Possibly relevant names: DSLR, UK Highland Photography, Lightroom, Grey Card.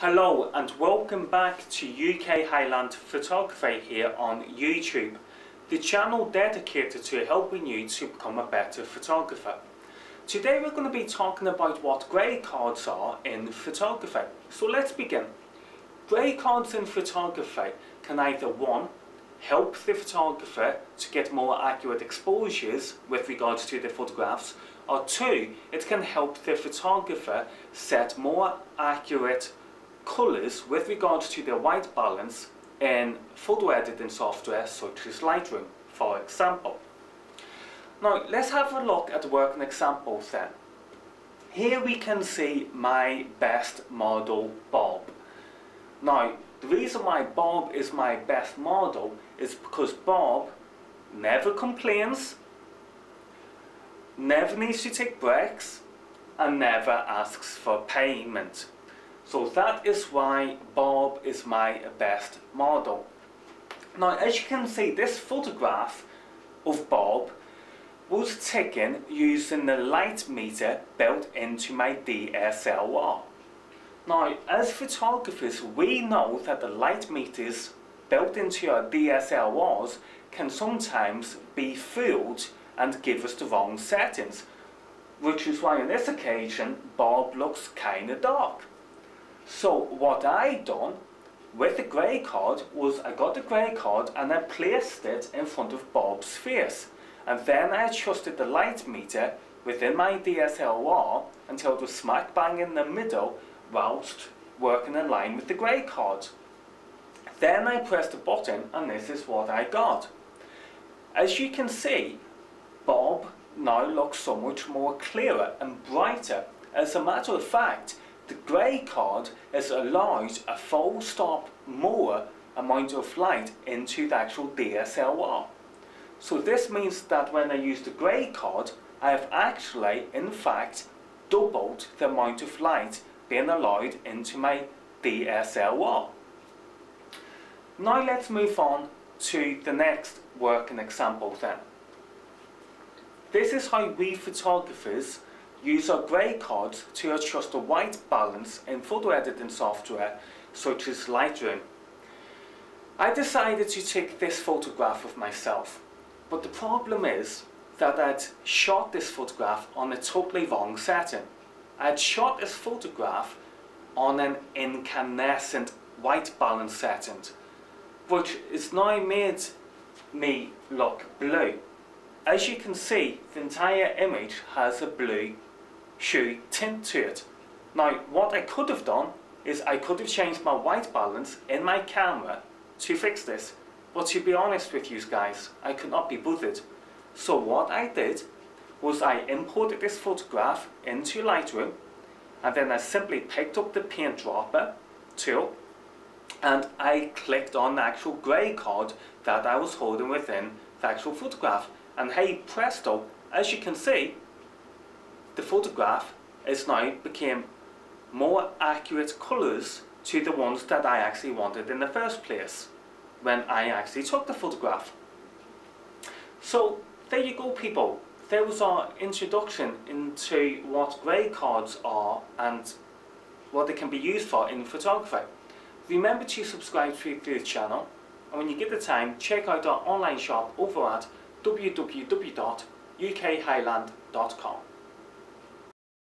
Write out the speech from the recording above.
Hello and welcome back to UK Highland Photography here on YouTube, the channel dedicated to helping you to become a better photographer. Today we're going to be talking about what grey cards are in photography. So let's begin. Grey cards in photography can either 1. Help the photographer to get more accurate exposures with regards to the photographs, or 2. It can help the photographer set more accurate colours with regards to the white balance in photo editing software such as Lightroom, for example. Now let's have a look at working examples then. Here we can see my best model Bob. Now the reason why Bob is my best model is because Bob never complains, never needs to take breaks, and never asks for payment. So that is why Bob is my best model. Now as you can see, this photograph of Bob was taken using the light meter built into my DSLR. Now as photographers, we know that the light meters built into our DSLRs can sometimes be fooled and give us the wrong settings, which is why on this occasion Bob looks kinda dark. So what I done with the grey card was I got the grey card and I placed it in front of Bob's face, and then I adjusted the light meter within my DSLR until it was smack bang in the middle whilst working in line with the grey card. Then I pressed the button and this is what I got. As you can see, Bob now looks so much more clearer and brighter. As a matter of fact, the grey card has allowed a full stop more amount of light into the actual DSLR. So this means that when I use the grey card, I have actually in fact doubled the amount of light being allowed into my DSLR. Now let's move on to the next working example then. This is how we photographers use our grey cards to adjust the white balance in photo editing software such as Lightroom. I decided to take this photograph of myself, but the problem is that I'd shot this photograph on a totally wrong setting. I'd shot this photograph on an incandescent white balance setting, which has now made me look blue. As you can see, the entire image has a blue hue tint to it. Now what I could have done is I could have changed my white balance in my camera to fix this, but to be honest with you guys, I could not be bothered. So what I did was I imported this photograph into Lightroom, and then I simply picked up the paint dropper tool and I clicked on the actual grey card that I was holding within the actual photograph, and hey presto, as you can see, the photograph is now became more accurate colours to the ones that I actually wanted in the first place when I actually took the photograph. So there you go people. There was our introduction into what grey cards are and what they can be used for in photography. Remember to subscribe to the channel, and when you get the time, check out our online shop over at www.ukhighland.com.